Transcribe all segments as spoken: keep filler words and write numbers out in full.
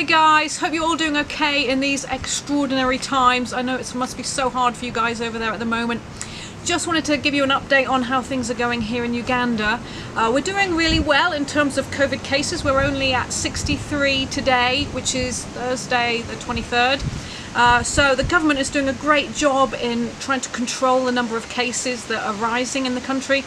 Hi guys, hope you're all doing okay in these extraordinary times. I know it must be so hard for you guys over there at the moment. Just wanted to give you an update on how things are going here in Uganda. Uh, we're doing really well in terms of COVID cases. We're only at sixty-three today, which is Thursday the twenty-third. Uh, so the government is doing a great job in trying to control the number of cases that are rising in the country.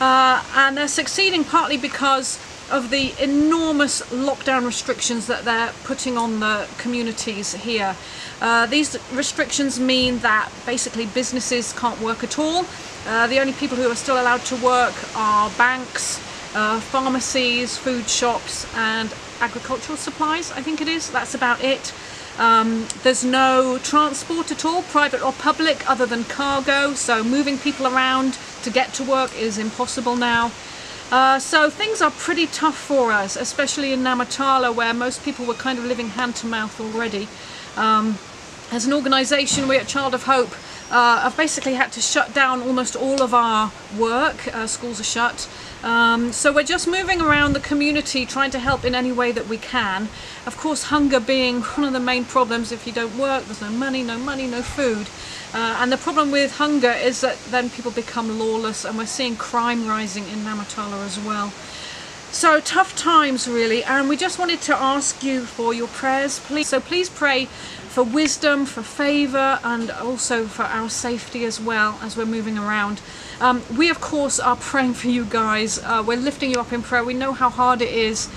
Uh, and they're succeeding partly because of the enormous lockdown restrictions that they're putting on the communities here. Uh, these restrictions mean that basically businesses can't work at all. Uh, the only people who are still allowed to work are banks, uh, pharmacies, food shops and agricultural supplies, I think it is. That's about it. Um, there's no transport at all, private or public, other than cargo, so moving people around to get to work is impossible now. Uh, so things are pretty tough for us, especially in Namatala, where most people were kind of living hand-to-mouth already. Um, as an organisation, we at Child of Hope uh, have basically had to shut down almost all of our work. Uh, schools are shut. Um, so we're just moving around the community, trying to help in any way that we can. Of course, hunger being one of the main problems. If you don't work, there's no money, no money, no food. Uh, and the problem with hunger is that then people become lawless, and we're seeing crime rising in Namatala as well. So tough times really, and we just wanted to ask you for your prayers, please. So please pray for wisdom, for favour, and also for our safety as well as we're moving around. Um, we of course are praying for you guys. Uh, we're lifting you up in prayer. We know how hard it is.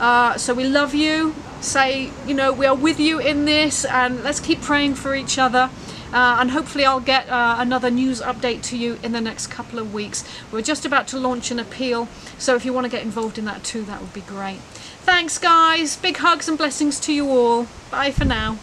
Uh, so we love you. Say, you know, we are with you in this, and let's keep praying for each other. Uh, and hopefully I'll get uh, another news update to you in the next couple of weeks. We're just about to launch an appeal, so if you want to get involved in that too, that would be great. Thanks guys, big hugs and blessings to you all. Bye for now.